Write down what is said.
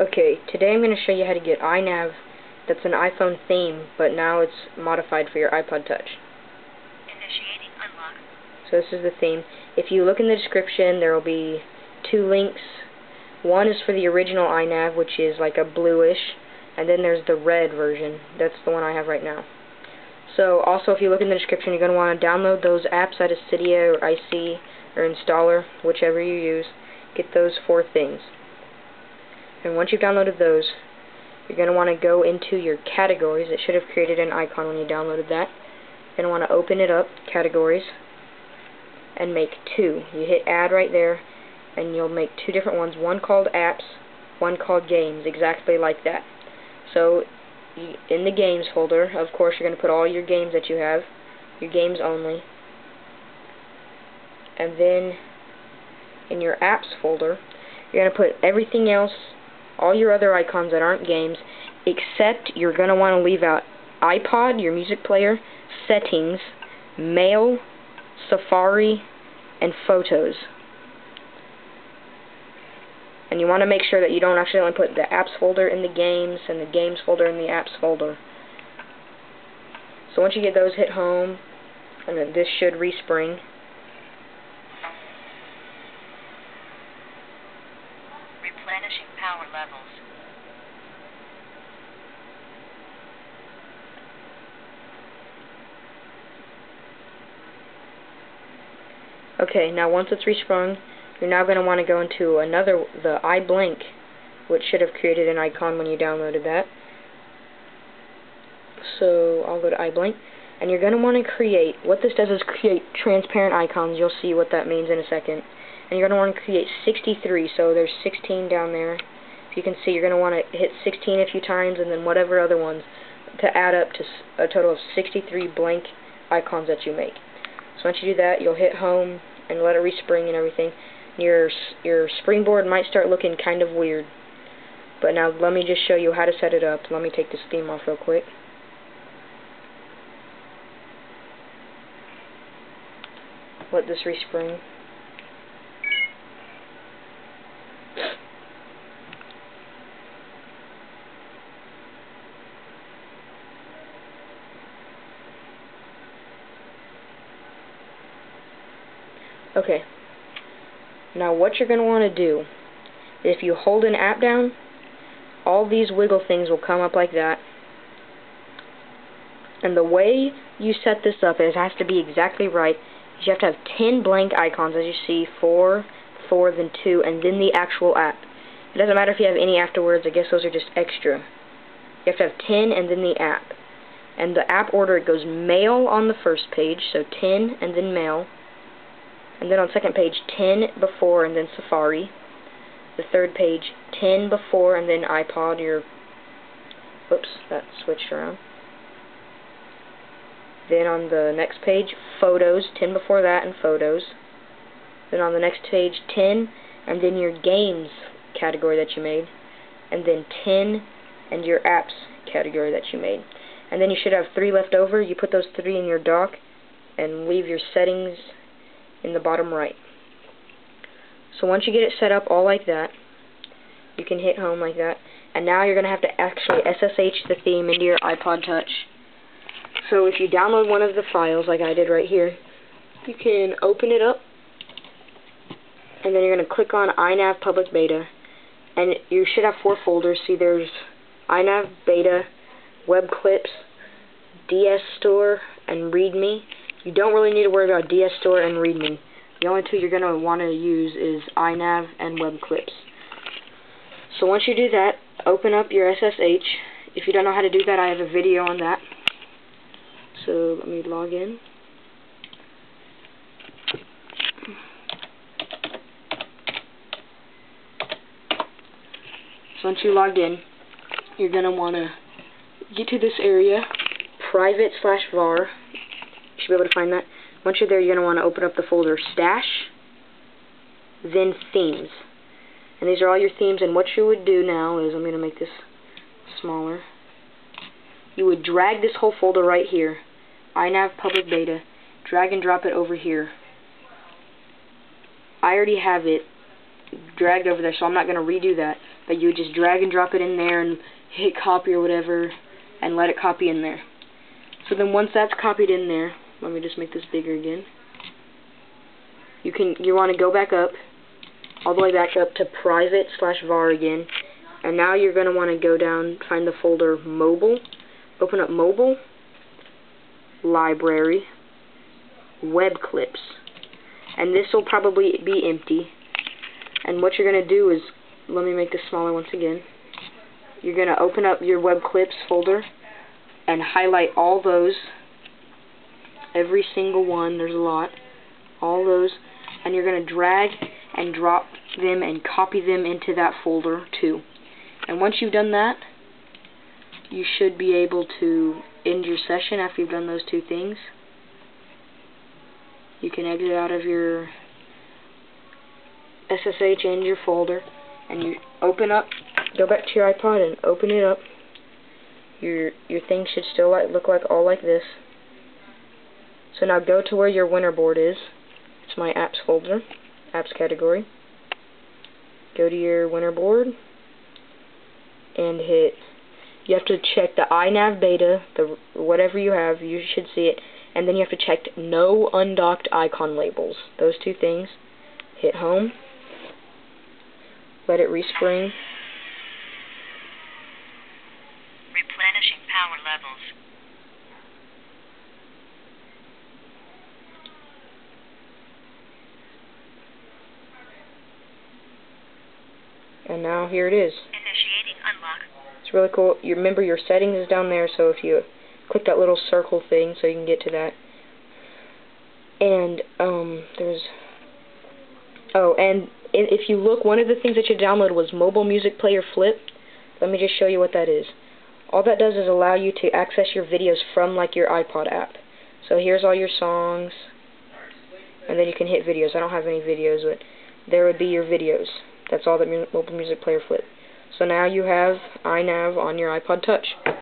Okay, today I'm going to show you how to get iNav that's an iPhone theme, but now it's modified for your iPod touch. Initiating unlock. So this is the theme. If you look in the description, there will be two links. One is for the original iNav, which is like a bluish, and then there's the red version. That's the one I have right now. So also, if you look in the description, you're going to want to download those apps out of Cydia or IC or installer, whichever you use. Get those four things. And once you've downloaded those, you're going to want to go into your categories. It should have created an icon when you downloaded that. You're going to want to open it up, categories, and make two. You hit add right there, and you'll make two different ones, one called apps, one called games, exactly like that. So in the games folder, of course, you're going to put all your games that you have, your games only. And then in your apps folder, you're going to put everything else, all your other icons that aren't games, except you're going to want to leave out iPod, your music player, settings, mail, Safari, and photos. And you want to make sure that you don't accidentally put the apps folder in the games and the games folder in the apps folder. So once you get those, hit home, and then this should respring. Replenishing power levels. Okay, now once it's resprung, you're now going to want to go into the iBlank, which should have created an icon when you downloaded that. So I'll go to iBlank, and you're going to want to create, what this does is create transparent icons. You'll see what that means in a second. And you're going to want to create 63, so there's 16 down there. If you can see, you're going to want to hit 16 a few times, and then whatever other ones, to add up to a total of 63 blank icons that you make. So once you do that, you'll hit home and let it respring and everything. Your springboard might start looking kind of weird. But now let me just show you how to set it up. Let me take this theme off real quick. Let this respring. Okay, now what you're going to want to do, if you hold an app down, all these wiggle things will come up like that. And the way you set this up, it has to be exactly right, is you have to have 10 blank icons, as you see, 4, then 2, and then the actual app. It doesn't matter if you have any afterwards, I guess those are just extra. You have to have 10 and then the app. And the app order, it goes mail on the first page, so 10 and then mail. And then on second page, 10 before, and then Safari. The third page, 10 before, and then iPod, your... Whoops, that switched around. Then on the next page, photos, 10 before that, and photos. Then on the next page, 10, and then your games category that you made. And then 10, and your apps category that you made. And then you should have 3 left over. You put those 3 in your dock, and leave your settings in the bottom right. So once you get it set up all like that, you can hit home like that, and now you're going to have to actually SSH the theme into your iPod touch. So if you download one of the files like I did right here, you can open it up, and then you're going to click on iNav public beta, and you should have 4 folders. See, there's iNav beta, web clips, DS store, and readme. You don't really need to worry about DS Store and README. The only two you're going to want to use is iNav and Web Clips. So once you do that, open up your SSH. If you don't know how to do that, I have a video on that. So let me log in. So once you logged in, you're going to want to get to this area, private/var. Be able to find that. Once you're there, you're going to want to open up the folder stash, then themes. And these are all your themes, and what you would do now is, I'm going to make this smaller. You would drag this whole folder right here, iNav public beta, drag and drop it over here. I already have it dragged over there, so I'm not going to redo that. But you would just drag and drop it in there and hit copy or whatever and let it copy in there. So then once that's copied in there, let me just make this bigger again. You want to go back up, all the way back up to private/var again, and now you're going to want to go down, find the folder mobile, open up mobile, library, web clips, and this will probably be empty. And what you're going to do is, let me make this smaller once again, you're going to open up your web clips folder and highlight all those, every single one, there's a lot, all those, and you're going to drag and drop them and copy them into that folder too. And once you've done that, you should be able to end your session after you've done those two things. You can exit out of your SSH and your folder, and you open up, go back to your iPod and open it up. Your thing should still look like this. So now go to where your WinterBoard is. It's my apps folder, apps category. Go to your WinterBoard and hit. You have to check the iNav beta, the whatever you have, you should see it, and then you have to check no undocked icon labels. Those two things. Hit home. Let it respring. Replenishing power levels. And now here it is. Initiating unlock. It's really cool. You remember your settings is down there, so if you click that little circle thing, so you can get to that. And and if you look, one of the things that you downloaded was Mobile Music Player Flip. Let me just show you what that is. All that does is allow you to access your videos from like your iPod app. So here's all your songs, and then you can hit videos. I don't have any videos, but there would be your videos. That's all that Mobile Music Player Flip. So now you have iNav on your iPod touch.